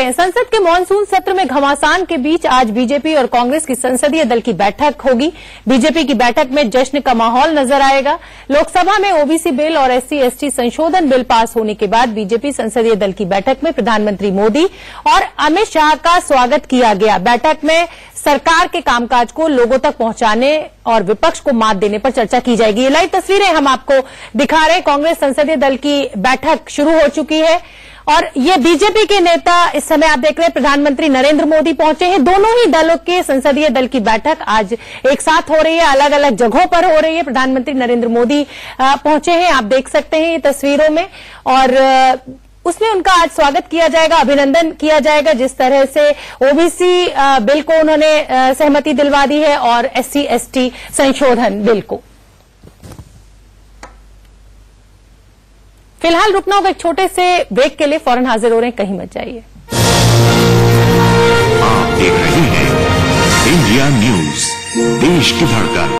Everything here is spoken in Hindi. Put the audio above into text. सकते हैं। संसद के मॉनसून सत्र में घमासान के बीच आज बीजेपी और कांग्रेस की संसदीय दल की बैठक होगी। बीजेपी की बैठक में जश्न का माहौल नजर आएगा। लोकसभा में ओबीसी बिल और SC ST संशोधन बिल पास होने के बाद बीजेपी संसदीय दल की बैठक में प्रधानमंत्री मोदी और अमित शाह का स्वागत किया गया। बैठक में सरकार के कामकाज को लोगों तक पहुंचाने और विपक्ष को मात देने पर चर्चा की जाएगी। ये लाइव तस्वीरें हम आपको दिखा रहे हैं। कांग्रेस संसदीय दल की बैठक शुरू हो चुकी है और ये बीजेपी के नेता इस समय आप देख रहे हैं प्रधानमंत्री नरेंद्र मोदी पहुंचे हैं। दोनों ही दलों के संसदीय दल की बैठक आज एक साथ हो रही है, अलग अलग जगहों पर हो रही है। प्रधानमंत्री नरेंद्र मोदी पहुंचे हैं, आप देख सकते हैं ये तस्वीरों में, और उसमें उनका आज स्वागत किया जाएगा, अभिनंदन किया जाएगा। जिस तरह से ओबीसी बिल को उन्होंने सहमति दिलवा दी है और SC ST संशोधन बिल को। फिलहाल रुकना होगा एक छोटे से ब्रेक के लिए, फौरन हाजिर हो रहे हैं, कहीं मत जाइए। आप देख रहे हैं इंडिया न्यूज, देश की धड़कन।